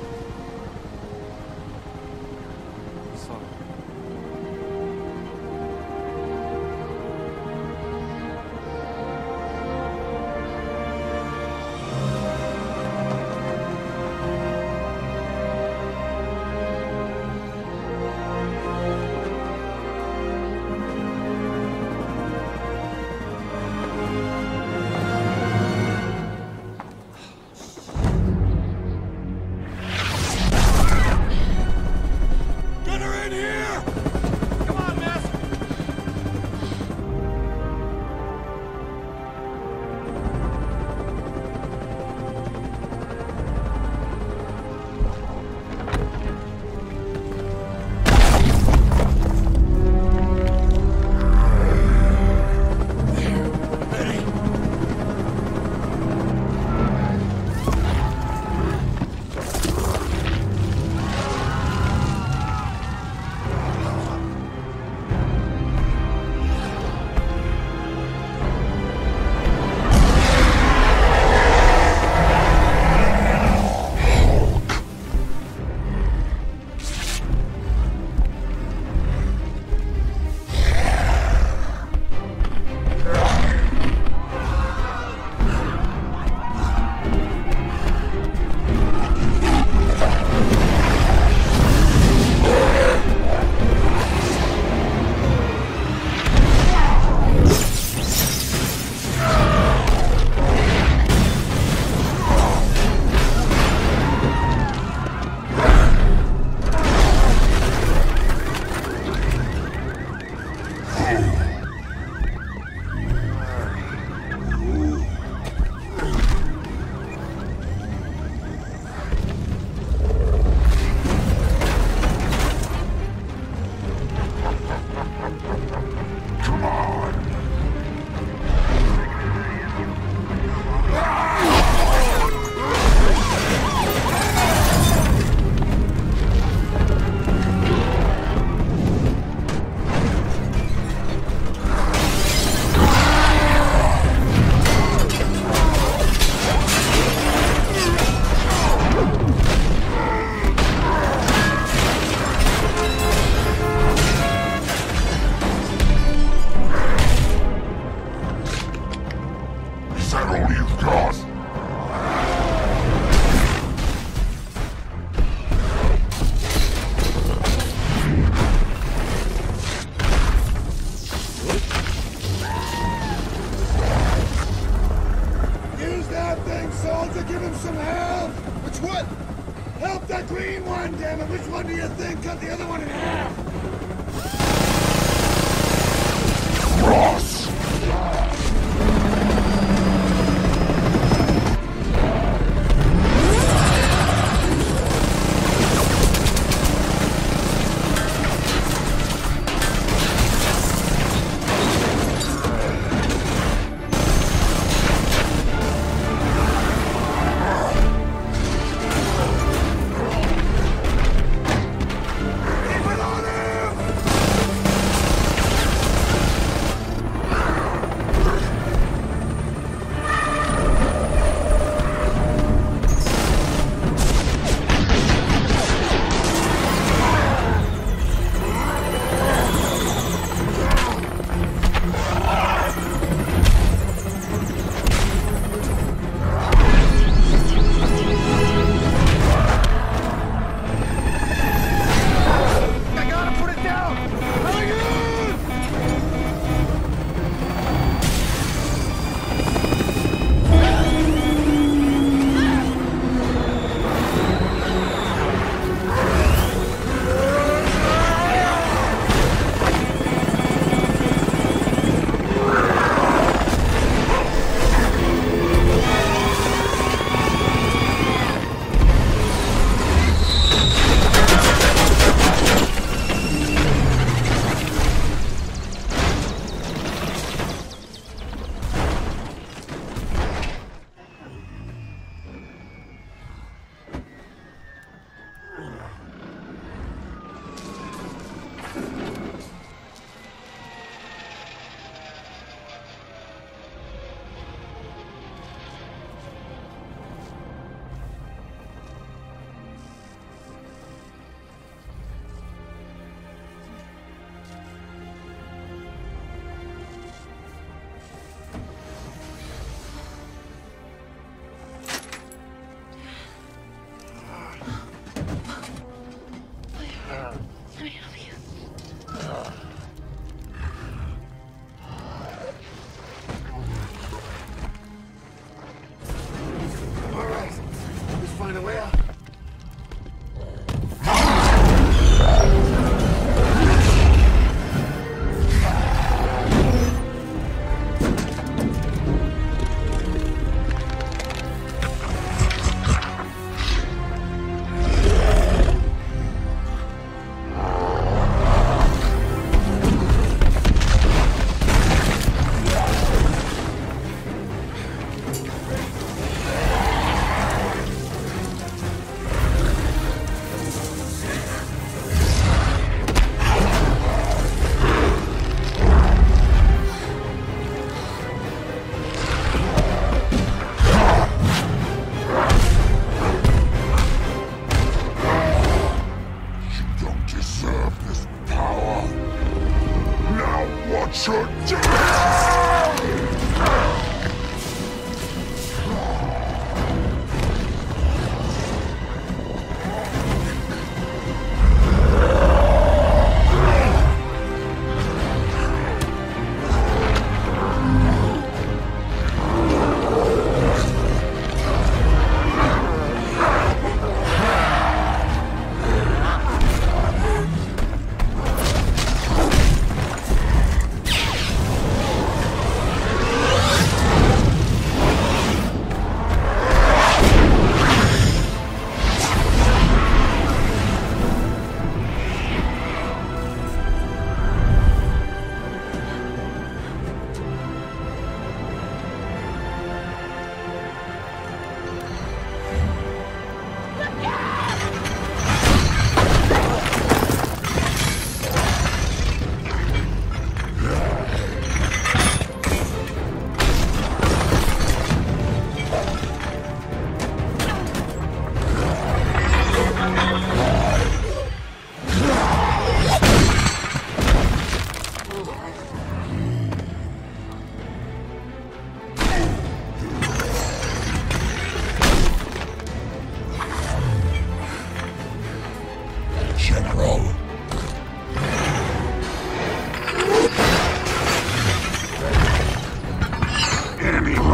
Is that all you've got? Use that thing, soldier. Give him some help. Which one? Help that green one, damn it. Which one do you think cut the other one in half? Ross.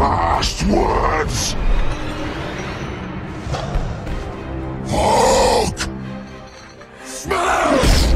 last words? Hulk! Smash!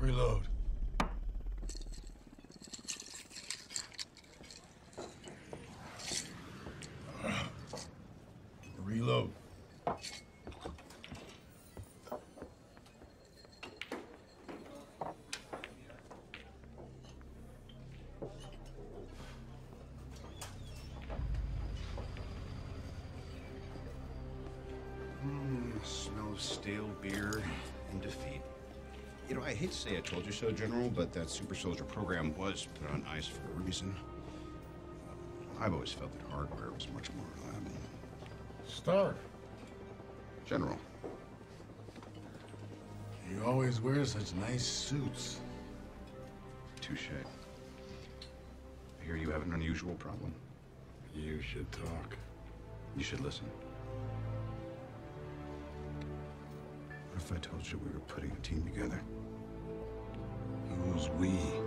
Reload. stale beer, and defeat. You know, I hate to say I told you so, General, but that super soldier program was put on ice for a reason. I've always felt that hardware was much more reliable. Stark. General. You always wear such nice suits. Touche. I hear you have an unusual problem. You should talk. You should listen. What if I told you we were putting a team together? Who's we?